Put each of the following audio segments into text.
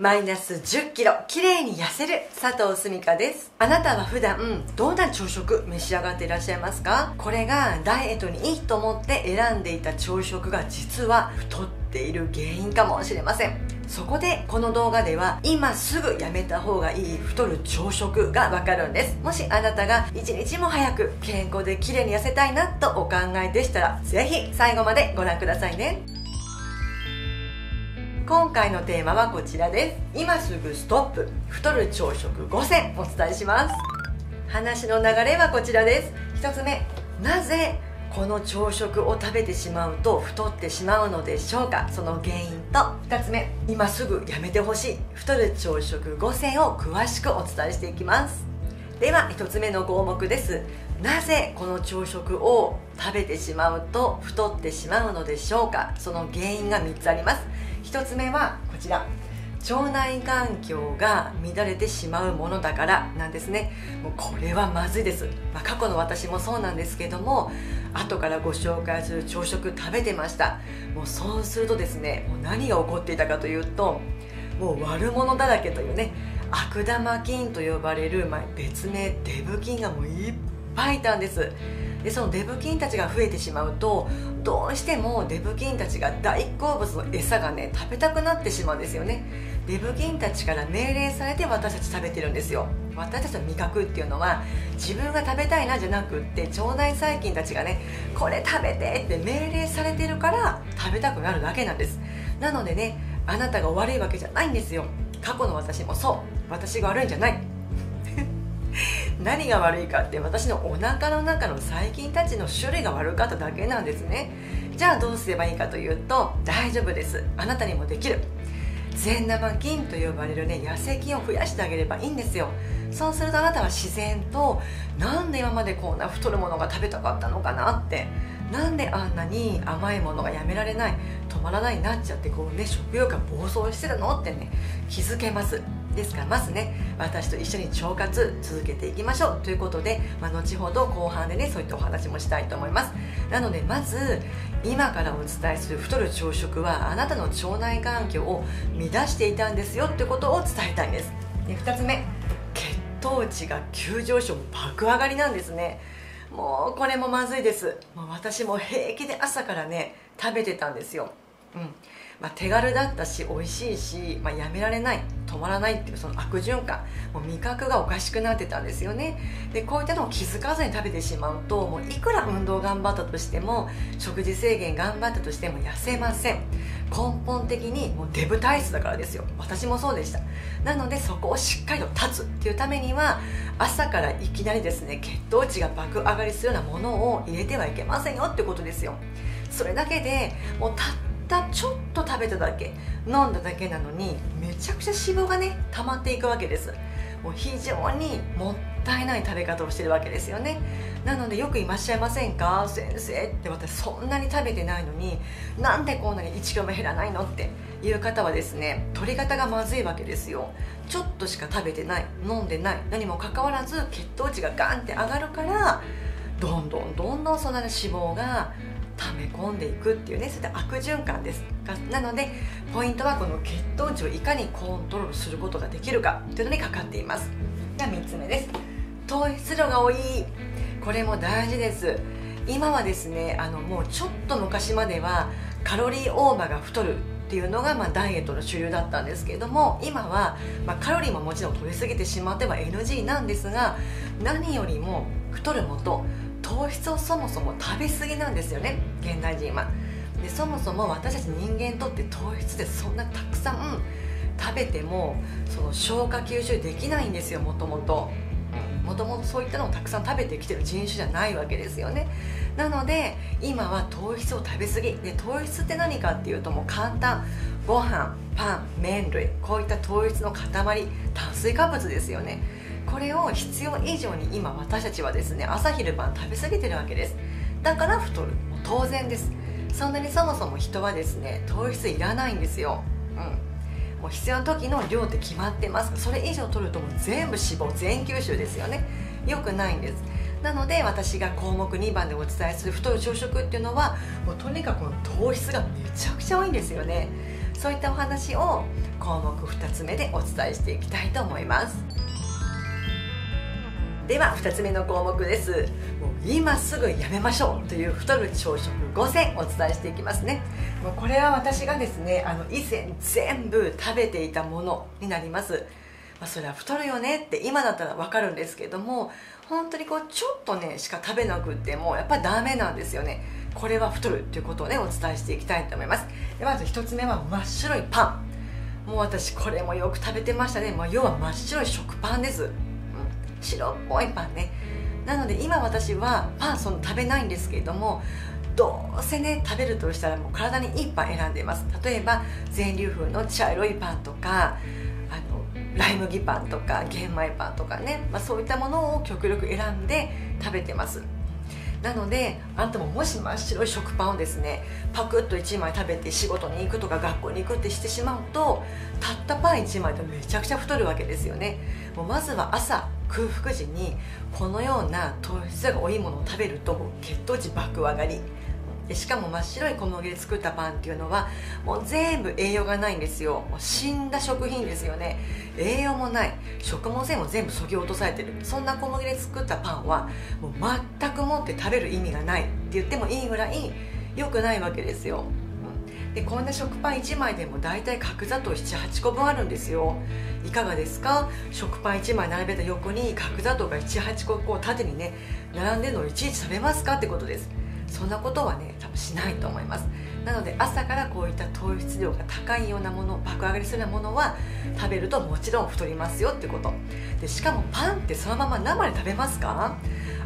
マイナス10キロ、綺麗に痩せる佐藤すみかです。あなたは普段どんな朝食召し上がっていらっしゃいますか？これがダイエットにいいと思って選んでいた朝食が実は太っている原因かもしれません。そこでこの動画では今すぐやめた方がいい太る朝食がわかるんです。もしあなたが一日も早く健康で綺麗に痩せたいなとお考えでしたら、ぜひ最後までご覧くださいね。今回のテーマはこちらです。今すぐストップ、太る朝食5選お伝えします。話の流れはこちらです。1つ目、なぜこの朝食を食べてしまうと太ってしまうのでしょうか、その原因と、2つ目、今すぐやめてほしい太る朝食5選を詳しくお伝えしていきます。では1つ目の項目です。なぜこの朝食を食べてしまうと太ってしまうのでしょうか、その原因が3つあります。1つ目はこちら、腸内環境が乱れてしまうものだからなんですね。もうこれはまずいです。過去の私もそうなんですけども、後からご紹介する朝食食べてました。もうそうするとですね、もう何が起こっていたかというと、もう悪者だらけというね、悪玉菌と呼ばれる、別名デブ菌がもういっぱいいたんです。でそのデブ菌たちが増えてしまうと、どうしてもデブ菌たちが大好物の餌がね食べたくなってしまうんですよね。デブ菌たちから命令されて私たち食べてるんですよ。私たちの味覚っていうのは自分が食べたいなじゃなくって、腸内細菌たちがねこれ食べてって命令されてるから食べたくなるだけなんです。なのでね、あなたが悪いわけじゃないんですよ。過去の私もそう、私が悪いんじゃない。何が悪いかって、私のお腹の中の細菌たちの種類が悪かっただけなんですね。じゃあどうすればいいかというと、大丈夫です、あなたにもできる。善玉菌と呼ばれるね痩せ菌を増やしてあげればいいんですよ。そうするとあなたは自然と、なんで今までこんな太るものが食べたかったのかなって、なんであんなに甘いものがやめられない、止まらないになっちゃって、こうね食欲が暴走してるのってね気づけます。ですからまずね、私と一緒に腸活続けていきましょうということで、後ほど後半でねそういったお話もしたいと思います。なのでまず今からお伝えする太る朝食はあなたの腸内環境を乱していたんですよということを伝えたいんです。で2つ目、血糖値が急上昇、爆上がりなんですね。もうこれもまずいです。もう私も平気で朝からね食べてたんですよ。手軽だったし美味しいし、やめられない、止まらないっていうその悪循環、もう味覚がおかしくなってたんですよね。でこういったのを気づかずに食べてしまうと、もういくら運動頑張ったとしても食事制限頑張ったとしても痩せません。根本的にもうデブ体質だからですよ。私もそうでした。なのでそこをしっかりと断つっていうためには、朝からいきなりですね血糖値が爆上がりするようなものを入れてはいけませんよってことですよ。それだけでもうちょっと食べただけ飲んだだけなのに、めちゃくちゃ脂肪がね溜まっていくわけです。もう非常にもったいない食べ方をしてるわけですよね。なのでよくいらっしゃいませんか、先生って、私そんなに食べてないのになんでこんなに1キロも減らないのっていう方はですね、取り方がまずいわけですよ。ちょっとしか食べてない、飲んでない、何もかかわらず血糖値がガンって上がるから、どんどんそんな脂肪が溜め込んでいくっていうね、そういった悪循環です。なのでポイントはこの血糖値をいかにコントロールすることができるかというのにかかっています。では3つ目です。糖質量が多い、これも大事です。今はですね、もうちょっと昔まではカロリーオーバーが太るっていうのがダイエットの主流だったんですけれども、今はカロリーももちろん取りすぎてしまっては NG なんですが、何よりも太るもと糖質をそもそも食べ過ぎなんですよね、現代人は。でそもそも私たち人間にとって糖質でそんなたくさん食べてもその消化吸収できないんですよ。もともとそういったのをたくさん食べてきてる人種じゃないわけですよね。なので今は糖質を食べ過ぎで、糖質って何かっていうと、もう簡単、ご飯、パン、麺類、こういった糖質の塊、炭水化物ですよね。これを必要以上に今私たちはですね朝昼晩食べ過ぎてるわけです。だから太る、当然です。そんなにそもそも人はですね糖質いらないんですよ。もう必要な時の量って決まってます。それ以上取るともう全部脂肪全吸収ですよね。良くないんです。なので私が項目2番でお伝えする太る朝食っていうのは、もうとにかく糖質がめちゃくちゃ多いんですよね。そういったお話を項目2つ目でお伝えしていきたいと思います。では2つ目の項目です。もう今すぐやめましょうという太る朝食5選お伝えしていきますね。もうこれは私がですね以前全部食べていたものになります。それは太るよねって今だったら分かるんですけども、本当にちょっとねしか食べなくってもやっぱりダメなんですよね。これは太るということをねお伝えしていきたいと思います。でまず1つ目は真っ白いパン。もう私これもよく食べてましたね。要は真っ白い食パンです、白っぽいパンね。なので今私はパンその食べないんですけれども、どうせね食べるとしたらもう体にいいパン選んでいます。例えば全粒粉の茶色いパンとかライ麦パンとか玄米パンとかね、そういったものを極力選んで食べてます。なのであなたももし真っ白い食パンをですねパクッと1枚食べて仕事に行くとか学校に行くってしてしまうと、たったパン1枚でめちゃくちゃ太るわけですよね。もうまずは朝空腹時にこのような糖質が多いものを食べると血糖値爆上がりで、しかも真っ白い小麦で作ったパンっていうのはもう全部栄養がないんですよ。もう死んだ食品ですよね。栄養もない、食物繊維も全部そぎ落とされてる、そんな小麦で作ったパンはもう全くもって食べる意味がないって言ってもいいぐらい良くないわけですよ。でこんな食パン1枚でも大体角砂糖78個分あるんですよ。いかがですか？食パン1枚並べた横に角砂糖が78個こう縦にね並んでるのをいちいち食べますかってことです。そんなことはね多分しないと思います。なので朝からこういった糖質量が高いようなもの、爆上がりするようなものは食べるともちろん太りますよってことで、しかもパンってそのまま生で食べますか？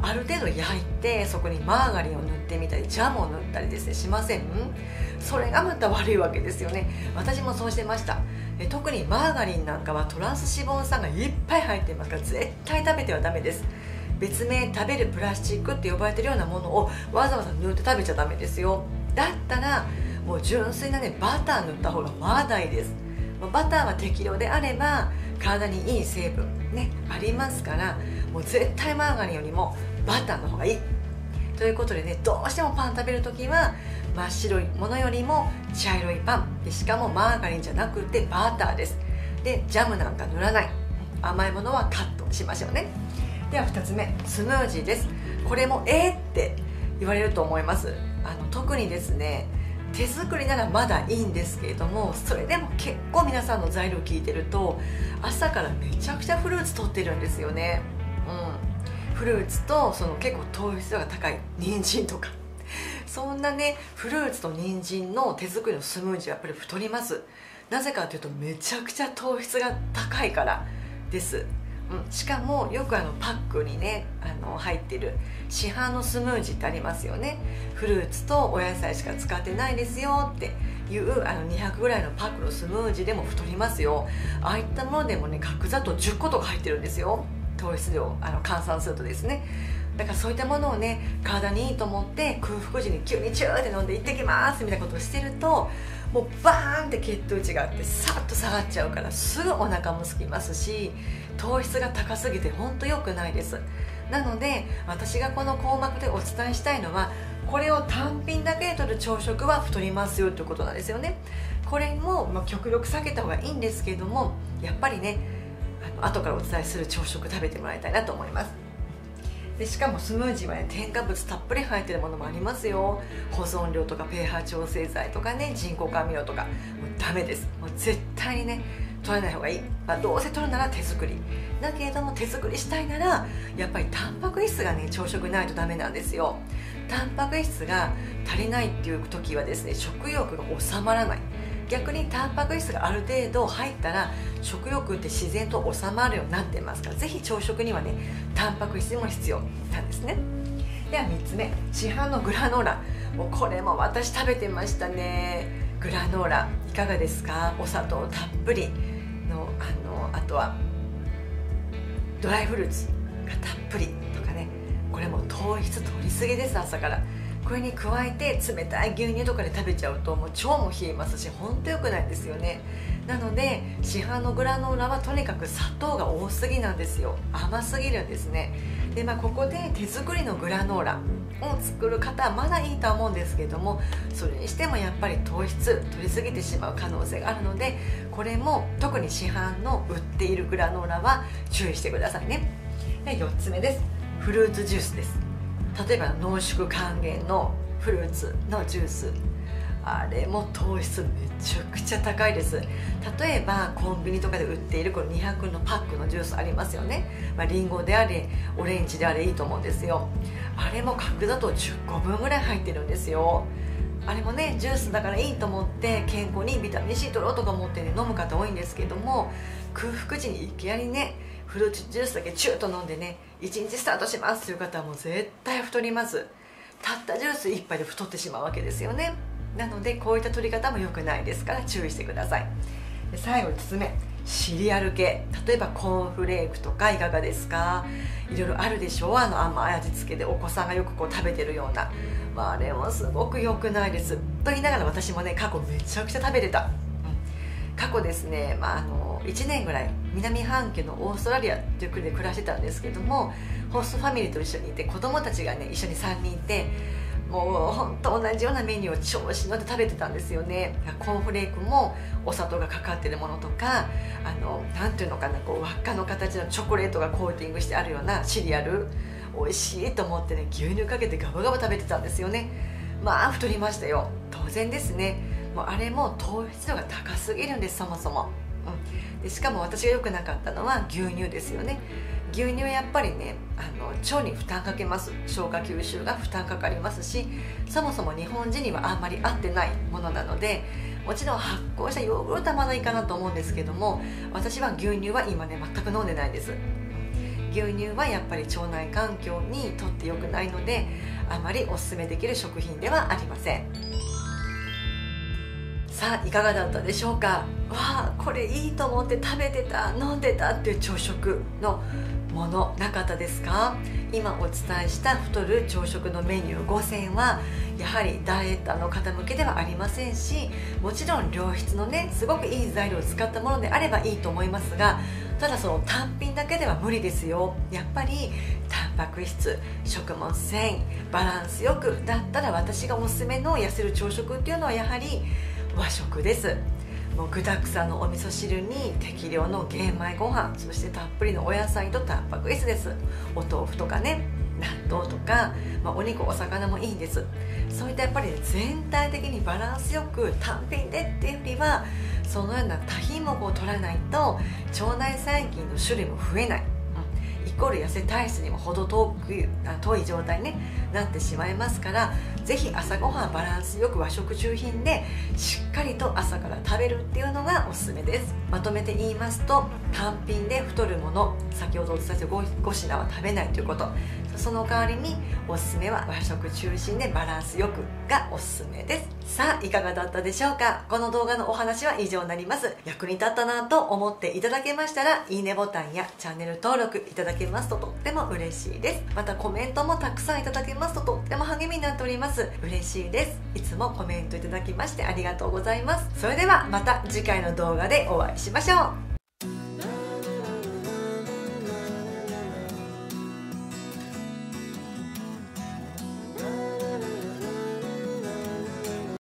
ある程度焼いてそこにマーガリンを塗ってみたりジャムを塗ったりですねしません？それがまた悪いわけですよね。私もそうしてました。特にマーガリンなんかはトランス脂肪酸がいっぱい入っていますから絶対食べてはダメです。別名食べるプラスチックって呼ばれてるようなものをわざわざ塗って食べちゃダメですよ。だったらもう純粋なねバター塗った方がまだいいです。バターは適量であれば体にいい成分ねありますから、もう絶対マーガリンよりもバターの方がいいということでね、どうしてもパン食べるときは真っ白いものよりも茶色いパンで、しかもマーガリンじゃなくてバターです。でジャムなんか塗らない、甘いものはカットしましょうね。では2つ目スムージーです。これもって言われると思います。特にですね手作りならまだいいんですけれども、それでも結構皆さんの材料聞いてると朝からめちゃくちゃフルーツ摂ってるんですよね。フルーツとその結構糖質が高い人参とかそんなねフルーツと人参の手作りのスムージーはやっぱり太ります。なぜかというとめちゃくちゃ糖質が高いからです。しかもよくパックにね入ってる市販のスムージーってありますよね。フルーツとお野菜しか使ってないですよっていう200ぐらいのパックのスムージーでも太りますよ。ああいったものでもね角砂糖10個とか入ってるんですよ、糖質量換算するとですね。だからそういったものをね体にいいと思って空腹時に急にチューって飲んで行ってきますみたいなことをしてると、もうバーンって血糖値があってさっと下がっちゃうからすぐお腹も空きますし、糖質が高すぎてほんと良くないです。なので私がこの項目でお伝えしたいのはこれを単品だけで取る朝食は太りますよということなんですよね。これも極力避けた方がいいんですけれども、やっぱりね後からお伝えする朝食食べてもらいたいなと思います。でしかもスムージーはね添加物たっぷり入ってるものもありますよ。保存料とか pH 調整剤とかね人工甘味料とかもうダメです。もう絶対にね取らない方がいい。どうせ取るなら手作りだけれども、手作りしたいならやっぱりタンパク質がね朝食ないとダメなんですよ。タンパク質が足りないっていう時はですね食欲が収まらない。逆にタンパク質がある程度入ったら食欲って自然と収まるようになってますから、ぜひ朝食にはねタンパク質も必要なんですね。では3つ目市販のグラノーラ。もうこれも私食べてましたね。グラノーラいかがですか？お砂糖たっぷりのあとはドライフルーツがたっぷりとかね、これも糖質取りすぎです朝から。これに加えて冷たい牛乳とかで食べちゃうともう腸も冷えますし本当良くないですよね。なので市販のグラノーラはとにかく砂糖が多すぎなんですよ。甘すぎるんですね。で、ここで手作りのグラノーラを作る方はまだいいとは思うんですけども、それにしてもやっぱり糖質取りすぎてしまう可能性があるので、これも特に市販の売っているグラノーラは注意してくださいね。で、4つ目です。フルーツジュースです。例えば濃縮還元のフルーツのジュース、あれも糖質めちゃくちゃ高いです。例えばコンビニとかで売っているこの200のパックのジュースありますよね。リンゴであれオレンジであれいいと思うんですよ。あれも角砂糖10個分ぐらい入ってるんですよ。あれもね、ジュースだからいいと思って健康にビタミン C 取ろうとか思って、ね、飲む方多いんですけども、空腹時にいきなりねフルーツジュースだけチューと飲んでね1日スタートしますという方はもう絶対太ります。たったジュース1杯で太ってしまうわけですよね。なのでこういった取り方も良くないですから注意してください。で、最後5つ目、シリアル系、例えばコーンフレークとかいかがですか。いろいろあるでしょう。甘い味付けでお子さんがよくこう食べてるような、あれもすごく良くないですと言いながら、私もね過去めちゃくちゃ食べてた、過去ですね、1年ぐらい南半球のオーストラリアという国で暮らしてたんですけども、ホストファミリーと一緒にいて子供たちがね一緒に3人いて、もう本当同じようなメニューを調子に乗って食べてたんですよね。コーンフレークもお砂糖がかかってるものとか、なんていうのかな、こう輪っかの形のチョコレートがコーティングしてあるようなシリアル、美味しいと思ってね牛乳かけてガバガバ食べてたんですよね。太りましたよ。当然ですね。もうあれも糖質度が高すぎるんです、そもそも。で、しかも私が良くなかったのは牛乳ですよね。牛乳はやっぱりね腸に負担かけます。消化吸収が負担かかりますし、そもそも日本人にはあんまり合ってないものなので、もちろん発酵したヨーグルトはまだいいかなと思うんですけども、私は牛乳は今ね全く飲んでないです。牛乳はやっぱり腸内環境にとって良くないので、あまりおすすめできる食品ではありません。さあ、いかがだったでしょうか。これいいと思って食べてた、飲んでたっていう朝食のものなかったですか。今お伝えした太る朝食のメニュー5選はやはりダイエッターの方向けではありませんし、もちろん良質のねすごくいい材料を使ったものであればいいと思いますが、ただその単品だけでは無理ですよ。やっぱりタンパク質、食物繊維、バランスよくだったら、私がおすすめの痩せる朝食っていうのはやはり和食です。もう具だくさんのお味噌汁に適量の玄米ご飯、そしてたっぷりのお野菜とタンパク質です。お豆腐とかね、納豆とか、お肉、お魚もいいんです。そういったやっぱり全体的にバランスよく単品でっていうよりは、そのような多品目を取らないと腸内細菌の種類も増えない、イコール痩せ体質にも程遠い状態に、なってしまいますから、ぜひ朝ごはんバランスよく和食中心でしっかりと朝から食べるっていうのがおすすめです。まとめて言いますと、単品で太るもの、先ほどお伝えした5品は食べないということ、その代わりにおすすめは和食中心でバランスよくがおすすめです。さあ、いかがだったでしょうか。この動画のお話は以上になります。役に立ったなと思っていただけましたら、いいねボタンやチャンネル登録いただけますととっても嬉しいです。またコメントもたくさんいただけますととっても励みになっております。嬉しいです。いつもコメントいただきましてありがとうございます。それではまた次回の動画でお会いしましょう。